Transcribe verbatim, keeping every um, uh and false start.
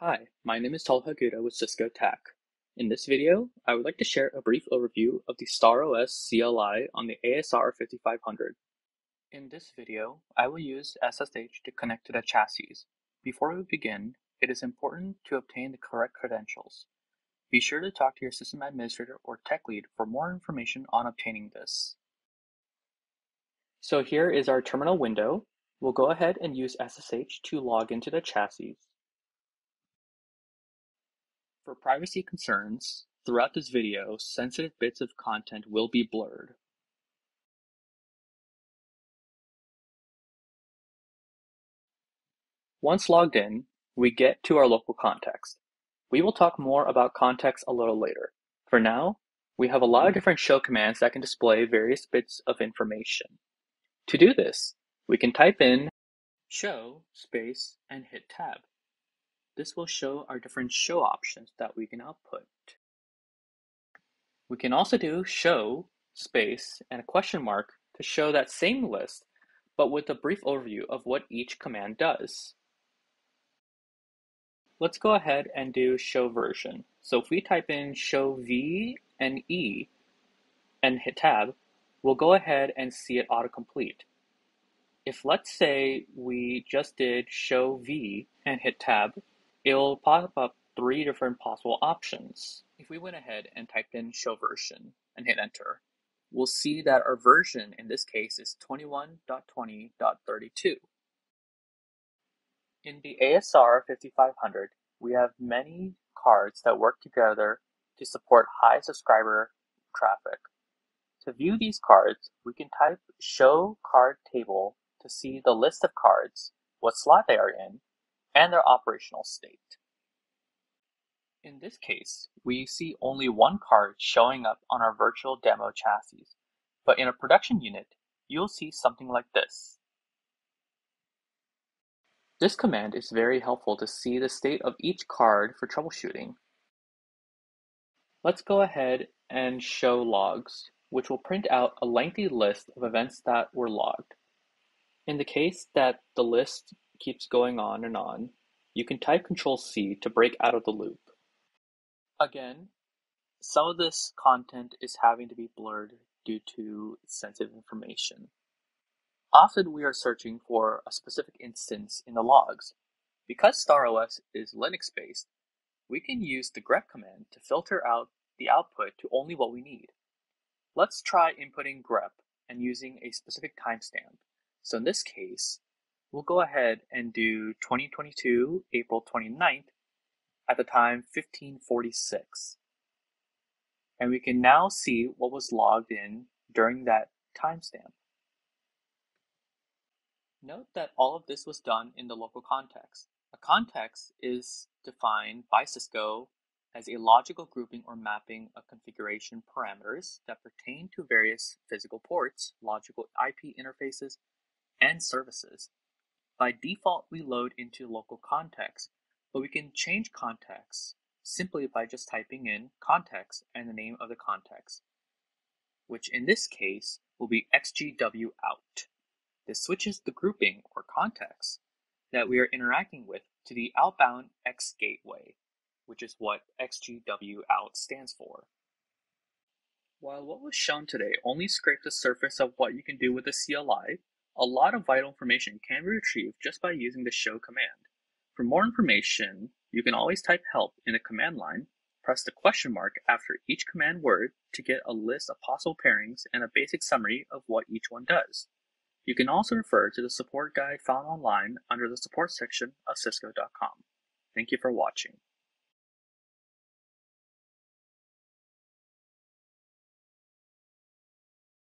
Hi, my name is Tal Haguda with Cisco T A C. In this video, I would like to share a brief overview of the StarOS C L I on the A S R fifty-five hundred. In this video, I will use S S H to connect to the chassis. Before we begin, it is important to obtain the correct credentials. Be sure to talk to your system administrator or tech lead for more information on obtaining this. So here is our terminal window. We'll go ahead and use S S H to log into the chassis. For privacy concerns, throughout this video, sensitive bits of content will be blurred. Once logged in, we get to our local context. We will talk more about context a little later. For now, we have a lot of different shell commands that can display various bits of information. To do this, we can type in show space and hit tab. This will show our different show options that we can output. We can also do show, space, and a question mark to show that same list, but with a brief overview of what each command does. Let's go ahead and do show version. So if we type in show V and E and hit tab, we'll go ahead and see it autocomplete. If let's say we just did show V and hit tab, it'll pop up three different possible options. If we went ahead and typed in show version and hit enter, we'll see that our version in this case is twenty-one dot twenty dot thirty-two. In the A S R fifty-five hundred, we have many cards that work together to support high subscriber traffic. To view these cards, we can type show card table to see the list of cards, what slot they are in, and their operational state. In this case, we see only one card showing up on our virtual demo chassis, but in a production unit, you'll see something like this. This command is very helpful to see the state of each card for troubleshooting. Let's go ahead and show logs, which will print out a lengthy list of events that were logged. In the case that the list keeps going on and on, you can type control C to break out of the loop. Again, some of this content is having to be blurred due to sensitive information. Often we are searching for a specific instance in the logs. Because StarOS is Linux-based, we can use the grep command to filter out the output to only what we need. Let's try inputting grep and using a specific timestamp. So in this case, we'll go ahead and do twenty twenty-two, April twenty-ninth, at the time fifteen forty-six. And we can now see what was logged in during that timestamp. Note that all of this was done in the local context. A context is defined by Cisco as a logical grouping or mapping of configuration parameters that pertain to various physical ports, logical I P interfaces, and services. By default, we load into local context, but we can change context simply by just typing in context and the name of the context, which in this case will be X G W out. This switches the grouping or context that we are interacting with to the outbound X gateway, which is what X G W out stands for. While what was shown today only scraped the surface of what you can do with a C L I, a lot of vital information can be retrieved just by using the show command. For more information, you can always type help in the command line, press the question mark after each command word to get a list of possible pairings and a basic summary of what each one does. You can also refer to the support guide found online under the support section of Cisco dot com. Thank you for watching.